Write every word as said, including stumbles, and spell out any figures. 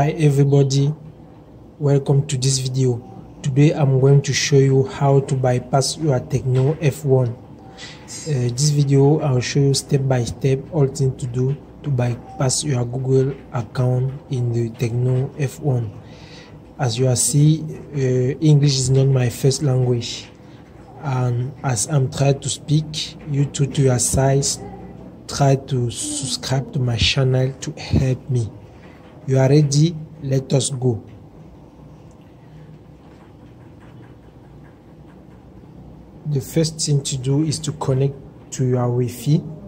Hi everybody, welcome to this video. Today I'm going to show you how to bypass your Tecno F one. Uh, this video I'll show you step by step all things to do to bypass your Google account in the Tecno F one. As you see, uh, English is not my first language, and as I'm trying to speak, you two to your size, try to subscribe to my channel to help me. You are ready? Let us go. The first thing to do is to connect to your Wi-Fi.